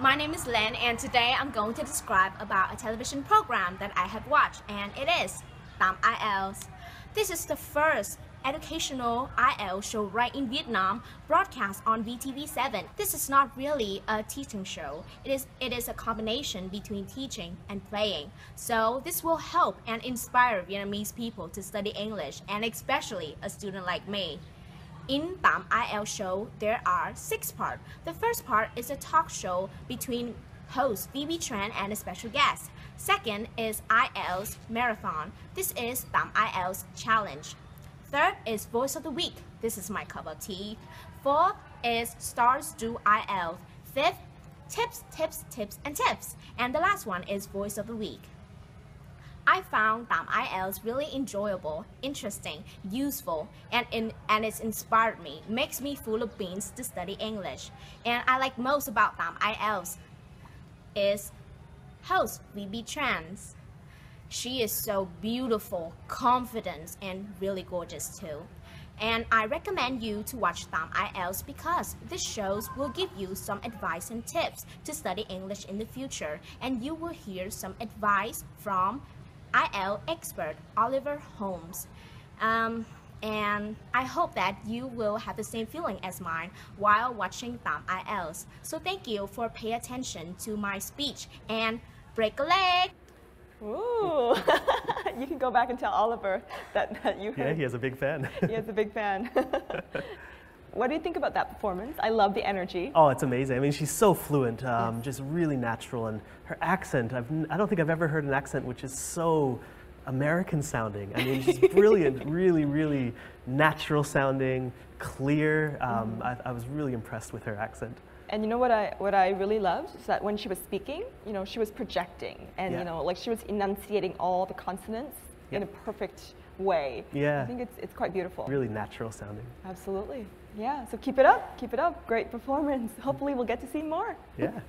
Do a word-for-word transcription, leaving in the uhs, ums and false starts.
My name is Lynn, and today I'm going to describe about a television program that I have watched, and it is eight I E L T S. This is the first educational I E L T S show right in Vietnam, broadcast on V T V seven. This is not really a teaching show. It is, it is a combination between teaching and playing. So this will help and inspire Vietnamese people to study English, and especially a student like me. In eight I E L T S show, there are six parts. The first part is a talk show between host Bibi Tran and a special guest. Second is I E L T S Marathon. This is eight I E L T S Challenge. Third is Voice of the Week. This is my cup of tea. Fourth is Stars Do I E L T S. Fifth, Tips, Tips, Tips, and Tips. And the last one is Voice of the Week. I found eight I E L T S really enjoyable, interesting, useful, and, in, and it's inspired me, makes me full of beans to study English. And I like most about eight I E L T S is host Bibi Trans. She is so beautiful, confident, and really gorgeous too. And I recommend you to watch eight I E L T S because these shows will give you some advice and tips to study English in the future. And you will hear some advice from I E L T S expert Oliver Holmes. Um, and I hope that you will have the same feeling as mine while watching eight I E L T S. So thank you for paying attention to my speech, and break a leg! Ooh, you can go back and tell Oliver that, that you heard. Yeah, he has a big fan. He has a big fan. What do you think about that performance? I love the energy. Oh, it's amazing. I mean, she's so fluent, um, yes. just really natural. And her accent, I've, I don't think I've ever heard an accent which is so American sounding. I mean, she's brilliant, really, really natural sounding, clear. Um, mm-hmm. I, I was really impressed with her accent. And you know what I what I really loved is that when she was speaking, you know, she was projecting, and yeah. you know, like she was enunciating all the consonants yeah. in a perfect way. Yeah, I think it's it's quite beautiful. Really natural sounding. Absolutely. Yeah. So keep it up. Keep it up. Great performance. Hopefully, we'll get to see more. Yeah.